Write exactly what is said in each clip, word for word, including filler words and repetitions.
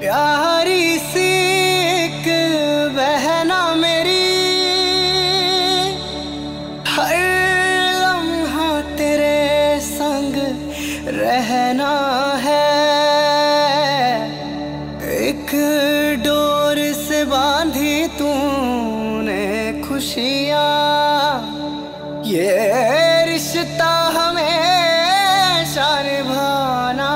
प्यारी सी एक बहना मेरी, हर लम्हा तेरे संग रहना है। एक डोर से बांधी तूने खुशियाँ, ये रिश्ता हमेशा निभाना।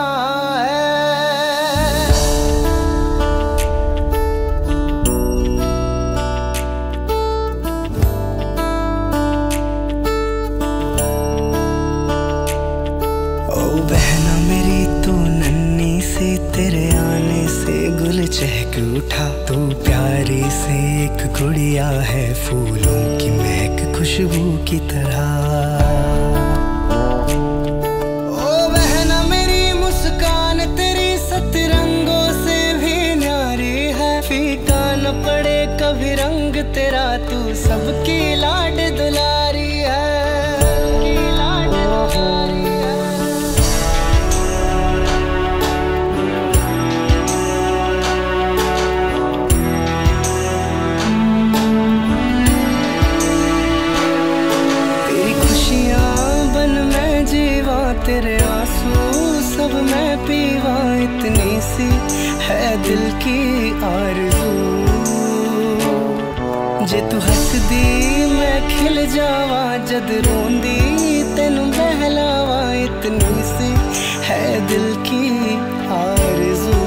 बहना मेरी तू नन्ही सी, तेरे आने से गुल चहक उठा। तू प्यारी से एक गुड़िया है, फूलों की महक खुशबू की तरह। ओ बहना मेरी मुस्कान तेरी सतरंगों से भी न्यारी है। फीका न पड़े कभी रंग तेरा, तू सबकी लाड दुलारी है। तेरे आंसू सब मैं पीवा, इतनी सी है दिल की आरज़ू। जे तू हंस दी मैं खिल जावा, जद रोंदी तेनू बहलावा, इतनी सी है दिल की आरज़ू।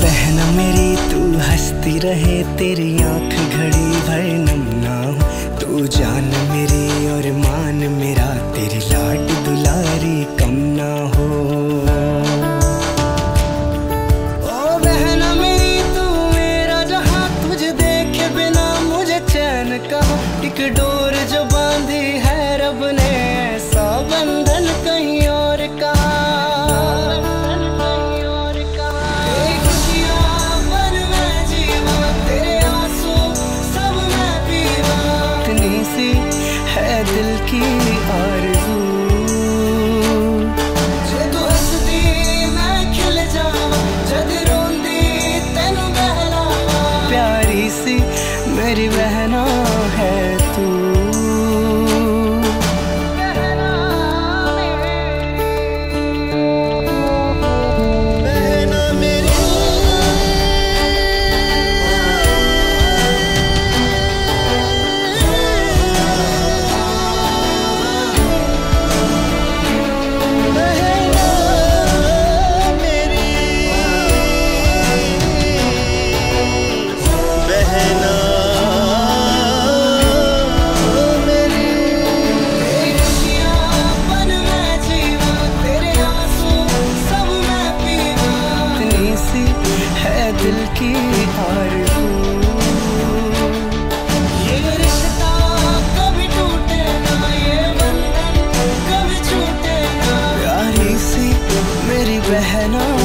बहना मेरी तू हंसती रहे, तेरी आंख घड़ी भर नम ना हो। तू जान मेरी और मान मेरा, तेरी लाड दुलारी कम ना हो। ओ बहना मेरी तू मेरा जहां, तुझे देखे बिना मुझे चैन का। एक डोर जो बांधी है रब ने, ऐसा बंधन कहीं और का। दिल की आरज़ू जे तू हंसदी मैं खिल जावां, जद रोंदी तैनू बहलावां। प्यारी सी मेरी बहना है तू। दिल की आरज़ू ये रिश्ता कभी टूटे ना, ये बंधन कभी छूटे ना। प्यारी सी मेरी बहना।